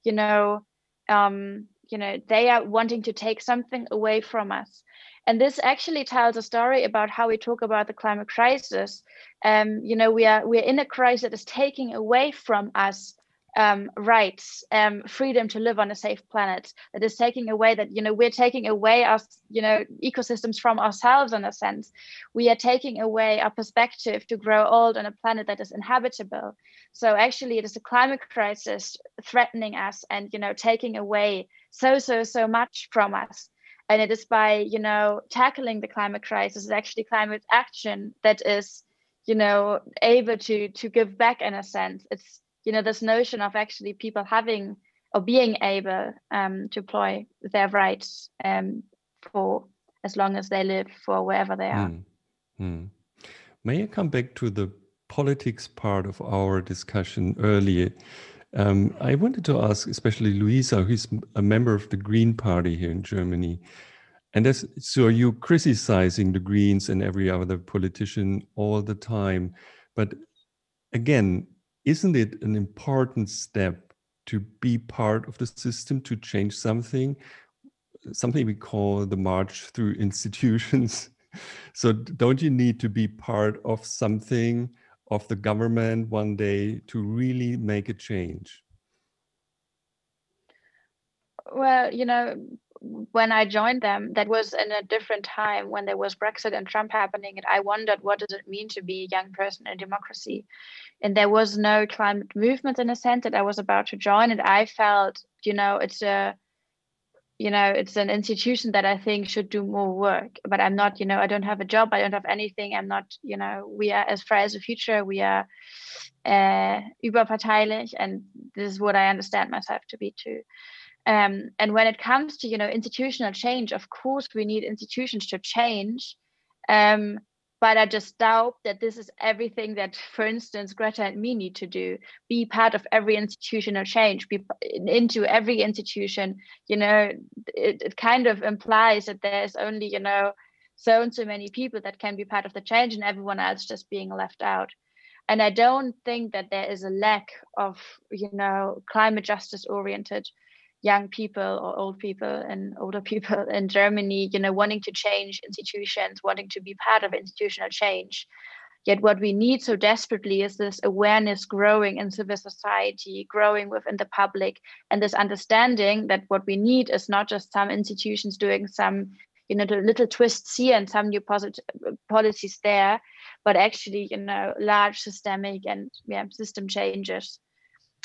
you know, um, you know, they are wanting to take something away from us. And this actually tells a story about how we talk about the climate crisis. Um, you know, we are we're in a crisis that is taking away from us um, rights, um, freedom to live on a safe planet, that is taking away that, you know, we're taking away our, you know, ecosystems from ourselves in a sense. We are taking away our perspective to grow old on a planet that is inhabitable. So actually it is a climate crisis threatening us and, you know, taking away so, so, so much from us. And it is by, you know, tackling the climate crisis, actually climate action that is, you know, able to to give back in a sense. It's, you know, this notion of actually people having or being able um, to employ their rights um, for as long as they live, for wherever they are. Mm. Mm. May I come back to the politics part of our discussion earlier? Um, I wanted to ask, especially Luisa, who's a member of the Green Party here in Germany. And that's, so you're criticizing the Greens and every other politician all the time. But again, isn't it an important step to be part of the system, to change something, something we call the march through institutions? So don't you need to be part of something, of the government one day, to really make a change? Well, you know, when I joined them, that was in a different time when there was Brexit and Trump happening. And I wondered, what does it mean to be a young person in democracy? And there was no climate movement in a sense that I was about to join. And I felt, you know, it's a, you know, it's an institution that I think should do more work, but I'm not, you know, I don't have a job. I don't have anything. I'm not, you know, we are, as Fridays for Future, we are uh, überparteilich. And this is what I understand myself to be too. Um, and when it comes to, you know, institutional change, of course, we need institutions to change. Um, but I just doubt that this is everything that, for instance, Greta and me need to do, be part of every institutional change, be into every institution. You know, it, it kind of implies that there's only, you know, so and so many people that can be part of the change and everyone else just being left out. And I don't think that there is a lack of, you know, climate justice oriented young people or old people and older people in Germany, you know, wanting to change institutions, wanting to be part of institutional change. Yet what we need so desperately is this awareness growing in civil society, growing within the public, and this understanding that what we need is not just some institutions doing some, you know, little twists here and some new positive policies there, but actually, you know, large systemic and yeah, system changes.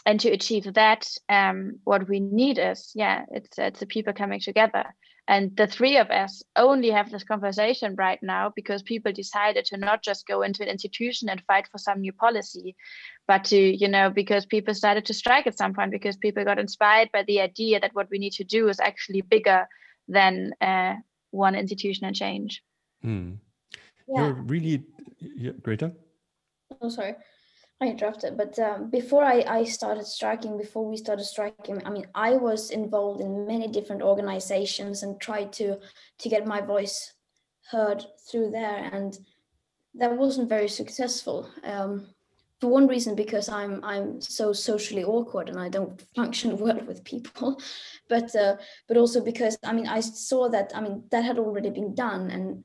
And to achieve that, um, what we need is, yeah, it's it's the people coming together. And the three of us only have this conversation right now because people decided to not just go into an institution and fight for some new policy, but to, you know, because people started to strike at some point, because people got inspired by the idea that what we need to do is actually bigger than uh, one institutional change. Hmm. Yeah. You're really, yeah, Greta? Oh, sorry. I interrupted, but um, before I, I started striking, before we started striking, I mean, I was involved in many different organizations and tried to to get my voice heard through there, and that wasn't very successful. Um, for one reason, because I'm I'm so socially awkward and I don't function well with people, but uh, but also because I mean I saw that I mean that had already been done and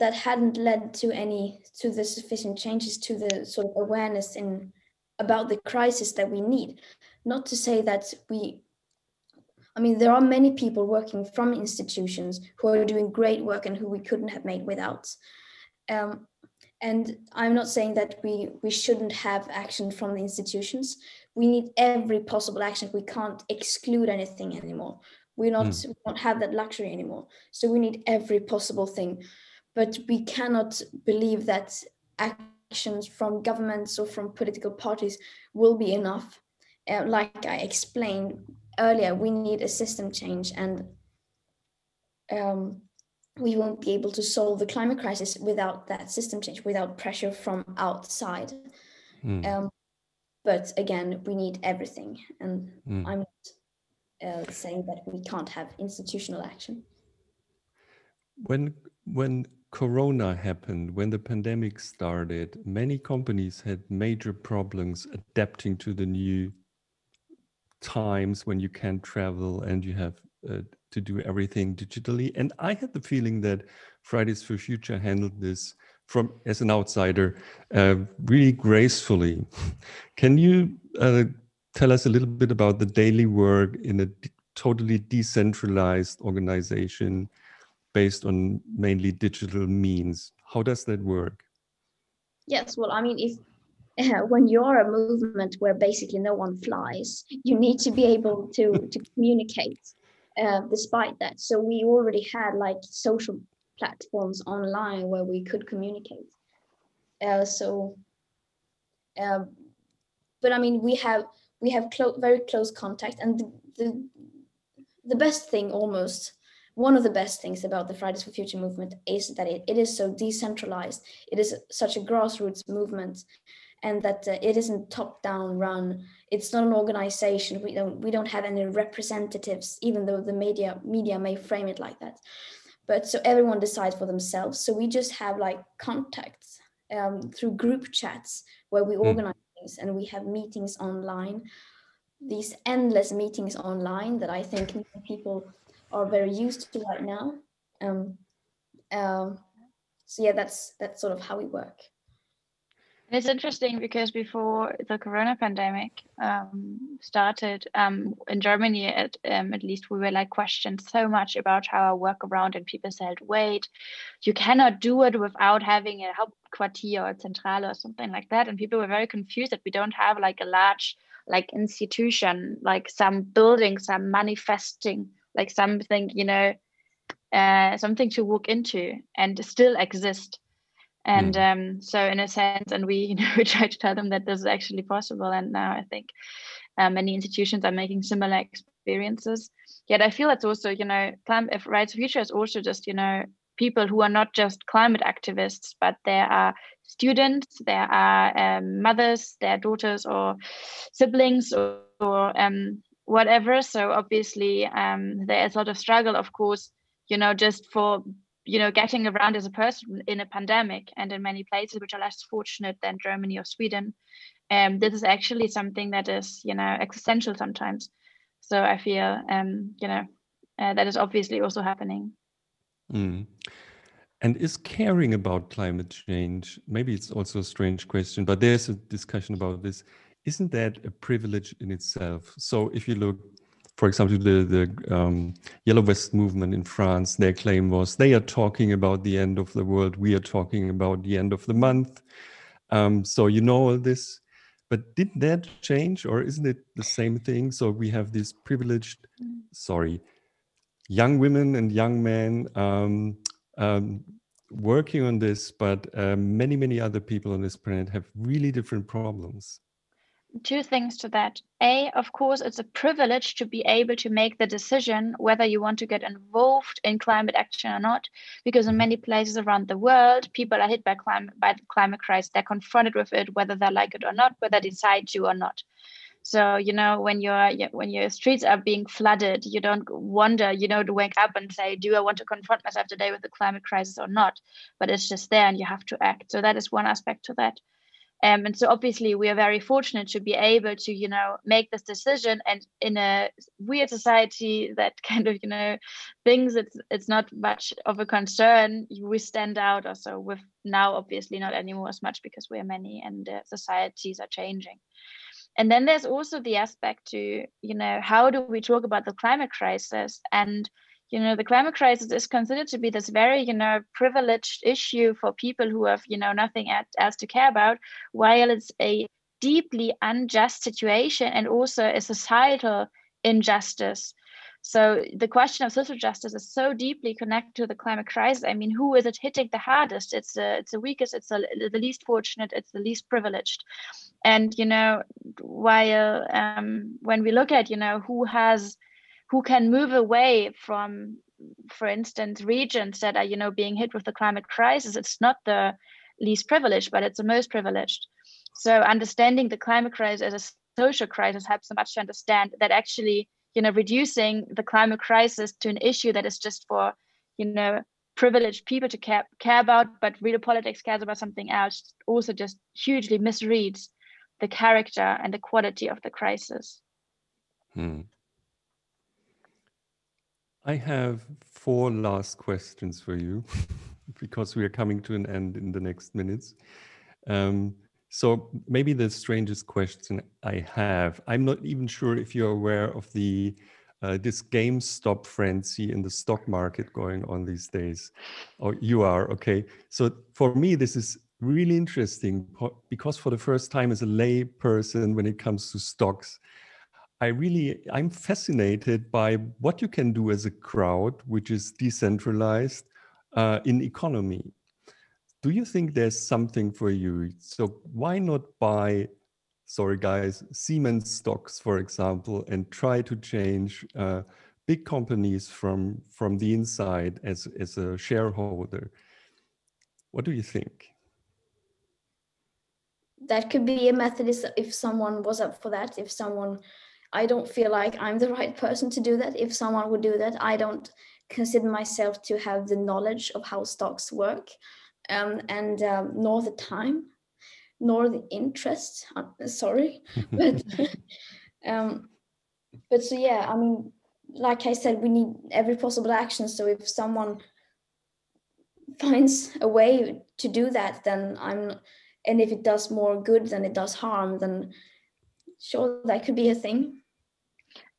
that hadn't led to any to the sufficient changes to the sort of awareness in about the crisis that we need. Not to say that we, I mean, there are many people working from institutions who are doing great work and who we couldn't have made without. Um, and I'm not saying that we we shouldn't have action from the institutions. We need every possible action. We can't exclude anything anymore. We're not, mm. we don't have that luxury anymore. So we need every possible thing. But we cannot believe that actions from governments or from political parties will be enough. Uh, like I explained earlier, we need a system change, and um, we won't be able to solve the climate crisis without that system change, without pressure from outside. Mm. Um, but again, we need everything. And mm. I'm not uh, saying that we can't have institutional action. When when Corona happened, when the pandemic started, many companies had major problems adapting to the new times when you can't travel and you have uh, to do everything digitally. And I had the feeling that Fridays for Future handled this from as an outsider uh, really gracefully. Can you uh, tell us a little bit about the daily work in a de- totally decentralized organization based on mainly digital means. How does that work? Yes, well, I mean, if uh, when you're a movement where basically no one flies, you need to be able to, to communicate uh, despite that. So we already had like social platforms online where we could communicate. Uh, so, um, but I mean, we have we have clo- very close contact, and the, the the best thing, almost one of the best things about the Fridays for Future movement is that it, it is so decentralized. It is such a grassroots movement, and that uh, it isn't top-down run. It's not an organization. We don't we don't have any representatives, even though the media media may frame it like that. But so everyone decides for themselves. So we just have like contacts. Um, through group chats where we organize things, and we have meetings online, these endless meetings online that I think people are very used to right now. Um, um, so yeah, that's that's sort of how we work. And it's interesting because before the Corona pandemic um, started um, in Germany, at um, at least, we were like questioned so much about how our work around, and people said, "Wait, you cannot do it without having a help." Quartier or Centrale or something like that, and people were very confused that we don't have like a large like institution, like some building, some manifesting, like something, you know, uh, something to walk into and still exist. And mm. um, so in a sense, and we, you know, we try to tell them that this is actually possible. And now I think uh, many institutions are making similar experiences. Yet I feel that's also, you know, climate, if Fridays for Future is also just, you know, people who are not just climate activists, but there are students, there are um, mothers, their daughters or siblings or, or um, whatever. So obviously um, there is a lot of struggle, of course, you know, just for, you know, getting around as a person in a pandemic, and in many places which are less fortunate than Germany or Sweden. Um, this is actually something that is, you know, existential sometimes. So I feel, um, you know, uh, that is obviously also happening. Mm. And is caring about climate change, maybe it's also a strange question, but there's a discussion about this. Isn't that a privilege in itself? So if you look, for example, the, the um, Yellow Vest movement in France, their claim was, they are talking about the end of the world. We are talking about the end of the month. Um, so you know all this, but did that change, or isn't it the same thing? So we have this privileged, sorry, young women and young men um, um, working on this, but uh, many, many other people on this planet have really different problems. Two things to that. A, of course, it's a privilege to be able to make the decision whether you want to get involved in climate action or not, because in many places around the world, people are hit by, clim- by the climate crisis. They're confronted with it, whether they like it or not, whether they decide to or not. So, you know, when your when your streets are being flooded, you don't wonder, you know, to wake up and say, do I want to confront myself today with the climate crisis or not? But it's just there, and you have to act. So that is one aspect to that. Um, and so obviously we are very fortunate to be able to, you know, make this decision. And in a weird society that kind of, you know, things, it's, it's not much of a concern. We stand out also with now, obviously not anymore as much, because we are many and uh, societies are changing. And then there's also the aspect to, you know, how do we talk about the climate crisis? And, you know, the climate crisis is considered to be this very, you know, privileged issue for people who have, you know, nothing else to care about, while it's a deeply unjust situation and also a societal injustice. So the question of social justice is so deeply connected to the climate crisis. I mean, who is it hitting the hardest? It's the it's the weakest, it's the, the least fortunate, it's the least privileged. And, you know, while um, when we look at, you know, who has, who can move away from, for instance, regions that are, you know, being hit with the climate crisis, it's not the least privileged, but it's the most privileged. So understanding the climate crisis as a social crisis helps so much to understand that actually, you know, reducing the climate crisis to an issue that is just for, you know, privileged people to care, care about, but real politics cares about something else, also just hugely misreads the character and the quality of the crisis. Hmm. I have four last questions for you, because we are coming to an end in the next minutes. Um, So maybe the strangest question I have, I'm not even sure if you're aware of the uh, this GameStop frenzy in the stock market going on these days. Oh, you are, okay. So for me, this is really interesting because for the first time as a lay person, when it comes to stocks, I really, I'm fascinated by what you can do as a crowd, which is decentralized uh, in economy. Do you think there's something for you? So why not buy, sorry guys, Siemens stocks, for example, and try to change uh, big companies from, from the inside as, as a shareholder? What do you think? That could be a method if someone was up for that, if someone... I don't feel like I'm the right person to do that. If someone would do that, I don't consider myself to have the knowledge of how stocks work, um, and um, nor the time, nor the interest. I'm sorry, but um, but so yeah, I mean, like I said, we need every possible action. So if someone finds a way to do that, then I'm, and if it does more good than it does harm, then sure, that could be a thing.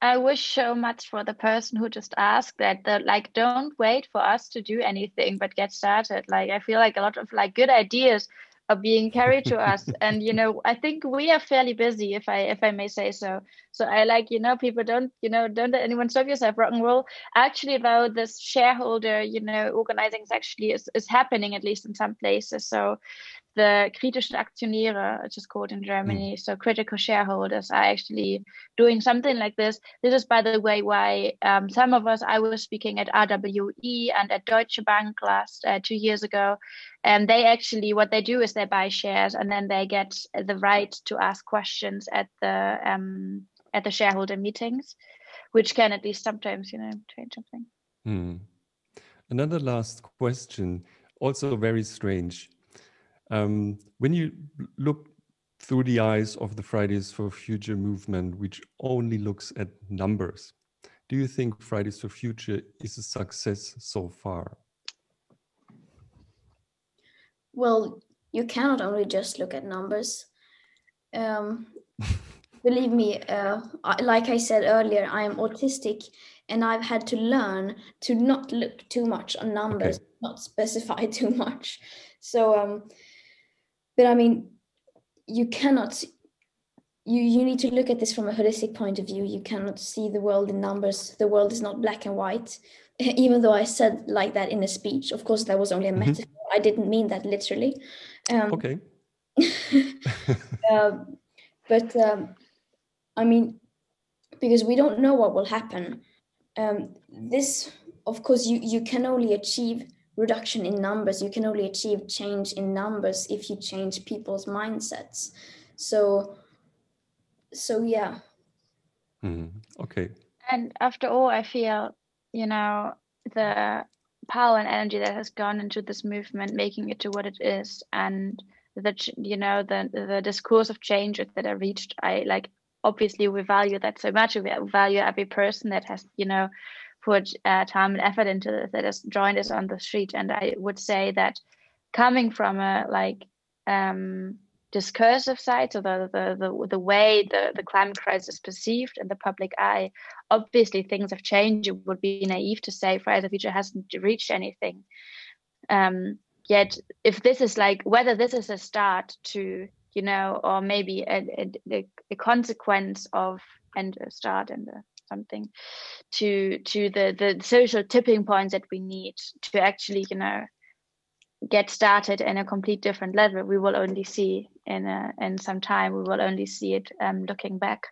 I wish so much for the person who just asked that, that, like, don't wait for us to do anything, but get started. Like, I feel like a lot of like good ideas are being carried to us. And, you know, I think we are fairly busy, if I, if I may say so. So I like, you know, people don't, you know, don't let anyone stop yourself, rock and roll. Actually, though, this shareholder, you know, organizing actually is, is happening, at least in some places. So the Kritische Aktionäre, which is called in Germany, mm. so critical shareholders, are actually doing something like this. This is, by the way, why um, some of us, I was speaking at R W E and at Deutsche Bank last uh, two years ago, and they actually, what they do is they buy shares and then they get the right to ask questions at the um, at the shareholder meetings, which can at least sometimes, you know, change something. Mm. Another last question, also very strange. Um, when you look through the eyes of the Fridays for Future movement, which only looks at numbers, do you think Fridays for Future is a success so far? Well, you cannot only just look at numbers. Um, believe me, uh, I, like I said earlier, I am autistic and I've had to learn to not look too much on numbers, okay. Not specify too much. So, um, but I mean, you cannot, you, you need to look at this from a holistic point of view. You cannot see the world in numbers. The world is not black and white. Even though I said like that in a speech, of course, that was only a mm-hmm. metaphor. I didn't mean that literally. Um, okay. uh, but um, I mean, because we don't know what will happen. Um, this, of course, you, you can only achieve reduction in numbers. You can only achieve change in numbers if you change people's mindsets. So, so yeah. Mm, okay. And after all, I feel, you know, the power and energy that has gone into this movement, making it to what it is, and that, you know, the the discourse of change that I reached, I like, obviously we value that so much. We value every person that has, you know, put uh, time and effort into this, that has joined us on the street. And I would say that coming from a like um, discursive side, so the, the, the, the way the, the climate crisis is perceived in the public eye, obviously things have changed. It would be naive to say Fridays for Future hasn't reached anything. Um, yet, if this is like, whether this is a start to, you know, or maybe a, a, a consequence of, and a start and a, something to to the the social tipping points that we need to actually, you know, get started in a complete different level, we will only see in a, in some time. We will only see it um, looking back.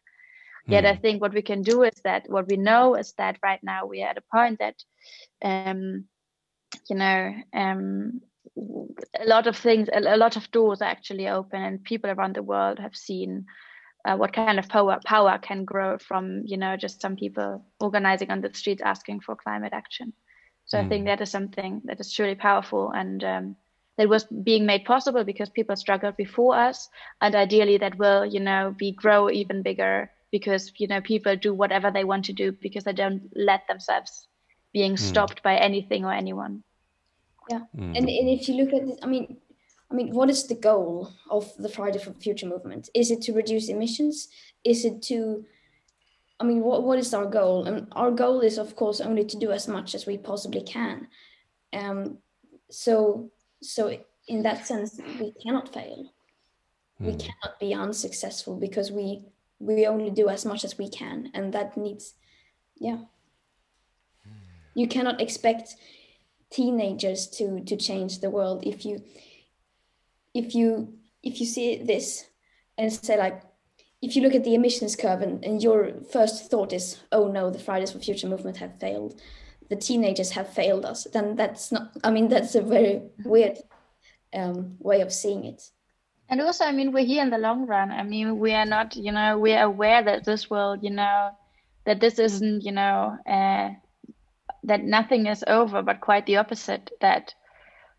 Mm. Yet I think what we can do is that what we know is that right now we are at a point that um you know um a lot of things, a lot of doors are actually open, and people around the world have seen Uh, what kind of power power can grow from, you know, just some people organizing on the streets asking for climate action. So mm. I think that is something that is truly powerful, and um, that was being made possible because people struggled before us, and ideally that will, you know, be grow even bigger because, you know, people do whatever they want to do because they don't let themselves being mm. stopped by anything or anyone. Yeah, mm. and, and if you look at this, I mean, I mean, what is the goal of the Fridays for Future movement? Is it to reduce emissions? Is it to, I mean, what, what is our goal? And our goal is, of course, only to do as much as we possibly can. Um, so, so in that sense, we cannot fail. Mm. We cannot be unsuccessful because we we only do as much as we can, and that needs, yeah. You cannot expect teenagers to to change the world if you if you if you see this and say, like, if you look at the emissions curve and, and your first thought is, oh no, the Fridays for Future movement have failed, the teenagers have failed us, then that's not, I mean, that's a very weird um, way of seeing it. And also, I mean, we're here in the long run. I mean, we are not, you know, we are aware that this world, you know, that this isn't, you know, uh, that nothing is over, but quite the opposite, that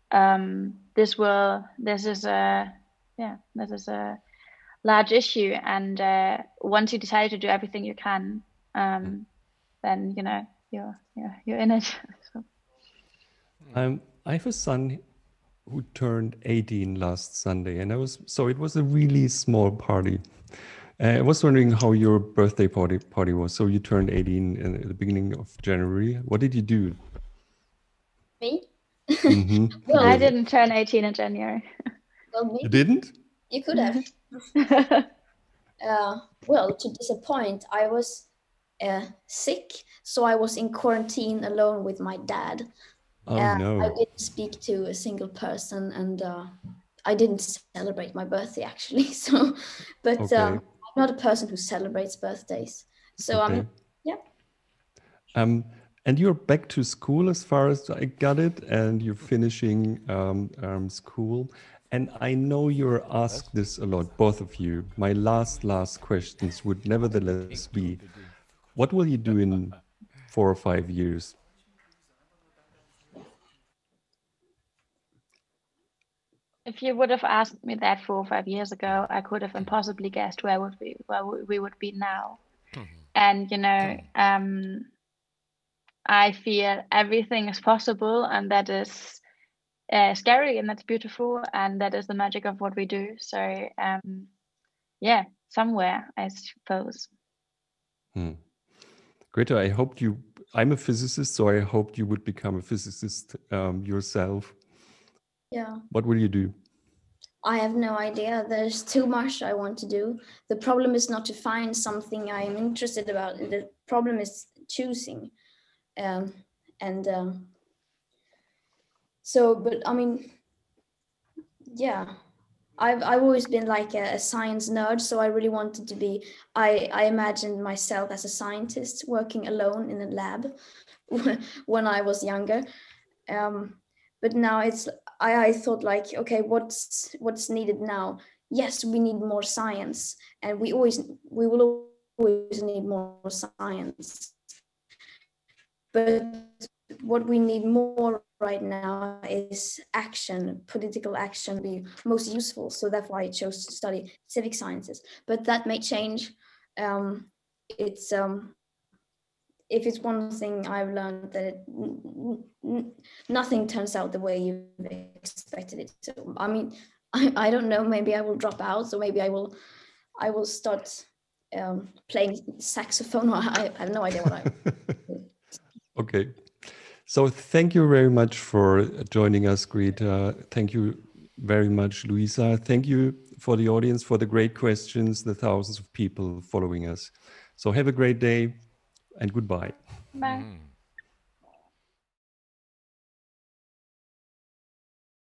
um, this will, this is a, yeah, this is a large issue. And uh, once you decide to do everything you can, um, then, you know, you're, you're, you're in it. So. Um, I have a son who turned eighteen last Sunday, and I was, so it was a really small party. Uh, I was wondering how your birthday party party was. So you turned eighteen in, at the beginning of January. What did you do? Me? Mm-hmm. Well, I didn't turn eighteen in January. Well, me? You didn't? You could have. uh, well, to disappoint, I was uh, sick, so I was in quarantine alone with my dad. Oh, uh, no. I didn't speak to a single person, and uh, I didn't celebrate my birthday, actually. So, but. Okay. Um, not a person who celebrates birthdays, so okay. um yeah um and you're back to school as far as I got it, and you're finishing um, um school, and I know you're asked this a lot, both of you. My last last questions would nevertheless be, what will you do in four or five years? If you would have asked me that four or five years ago, I could have impossibly guessed where would we where we would be now. Mm-hmm. And you know, um, I feel everything is possible, and that is uh, scary, and that's beautiful, and that is the magic of what we do. So, um, yeah, somewhere, I suppose. Hmm. Greta, I hoped you. I'm a physicist, so I hoped you would become a physicist um, yourself. Yeah. What will you do? I have no idea. There's too much I want to do. The problem is not to find something I am interested about. The problem is choosing. Um, and um, so, but I mean, yeah, I've, I've always been like a, a science nerd. So I really wanted to be, I, I imagined myself as a scientist working alone in a lab when I was younger. Um, but now it's, I, I thought, like, okay, what's what's needed now? Yes, we need more science, and we always we will always need more science. But what we need more right now is action, political action, be most useful. So that's why I chose to study civic sciences. But that may change. Um, it's um, if it's one thing I've learned, that it, nothing turns out the way you expected it to. So, I mean, I, I don't know, maybe I will drop out, so maybe I will I will start um, playing saxophone, or I, I have no idea what I will. Okay, so thank you very much for joining us, Greta. Thank you very much, Luisa. Thank you for the audience, for the great questions, the thousands of people following us. So have a great day. And goodbye. Bye.